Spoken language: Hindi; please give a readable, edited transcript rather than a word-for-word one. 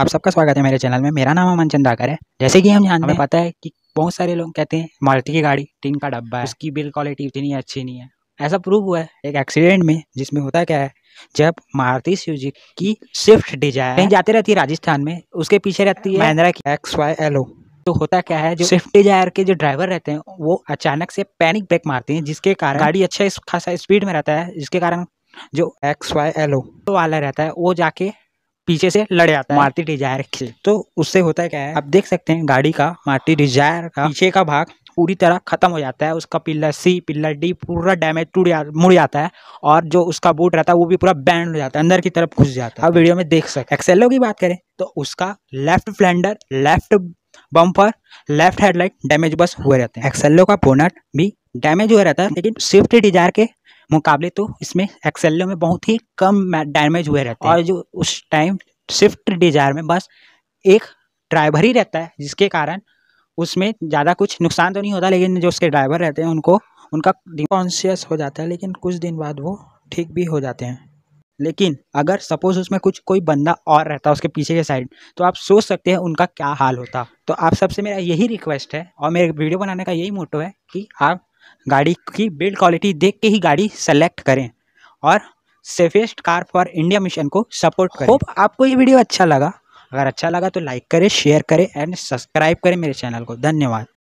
आप सबका स्वागत है मेरे चैनल में। मेरा नाम अमन चंद्राकर है। जैसे कि हम जानते हैं, पता है कि बहुत सारे लोग कहते हैं मारुति की गाड़ी टिन का डब्बा है, उसकी बिल्ड क्वालिटी इतनी अच्छी नहीं है। ऐसा प्रूव हुआ है एक एक्सीडेंट में, जिसमें होता क्या है, जब मारुति सुजुकी की स्विफ्ट डिजायर जाती रहती है राजस्थान में, उसके पीछे रहती है महिंद्रा की XYLO। तो होता क्या है, जो स्विफ्ट डिजायर के जो ड्राइवर रहते हैं वो अचानक से पैनिक ब्रेक मारते हैं, जिसके कारण गाड़ी अच्छा खासा स्पीड में रहता है, जिसके कारण जो XYLO वाला रहता है वो जाके पीछे से लड़ जाता है मारुति डिजायर के। तो उससे होता है क्या है, आप देख सकते हैं गाड़ी का, मारुति डिजायर का पीछे का भाग पूरी तरह खत्म हो जाता है। उसका पिलर C, पिलर D पूरा डैमेज मुड़ जाता है, और जो उसका बूट रहता है वो भी पूरा बैंड हो जाता है, अंदर की तरफ घुस जाता है। आप वीडियो में देख सकते हैं। XYLO की बात करें तो उसका left fender, left bumper, left headlight damage बस हुए रहते हैं। XYLO का बोनट भी डैमेज हुआ रहता है, लेकिन स्विफ्ट डिजायर के मुकाबले तो इसमें XYLO में बहुत ही कम डैमेज हुए रहते हैं। और जो उस टाइम स्विफ्ट डिजायर में बस एक ड्राइवर ही रहता है, जिसके कारण उसमें ज़्यादा कुछ नुकसान तो नहीं होता, लेकिन जो उसके ड्राइवर रहते हैं उनका डिकॉन्शियस हो जाता है, लेकिन कुछ दिन बाद वो ठीक भी हो जाते हैं। लेकिन अगर सपोज उसमें कोई बंदा और रहता उसके पीछे के साइड, तो आप सोच सकते हैं उनका क्या हाल होता। तो आप सबसे मेरा यही रिक्वेस्ट है, और मेरे वीडियो बनाने का यही मोटिव है कि आप गाड़ी की बिल्ड क्वालिटी देख के ही गाड़ी सेलेक्ट करें, और safest car for India mission को सपोर्ट करें। होप आपको ये वीडियो अच्छा लगा। अगर अच्छा लगा तो लाइक करें, शेयर करें एंड सब्सक्राइब करें मेरे चैनल को। धन्यवाद।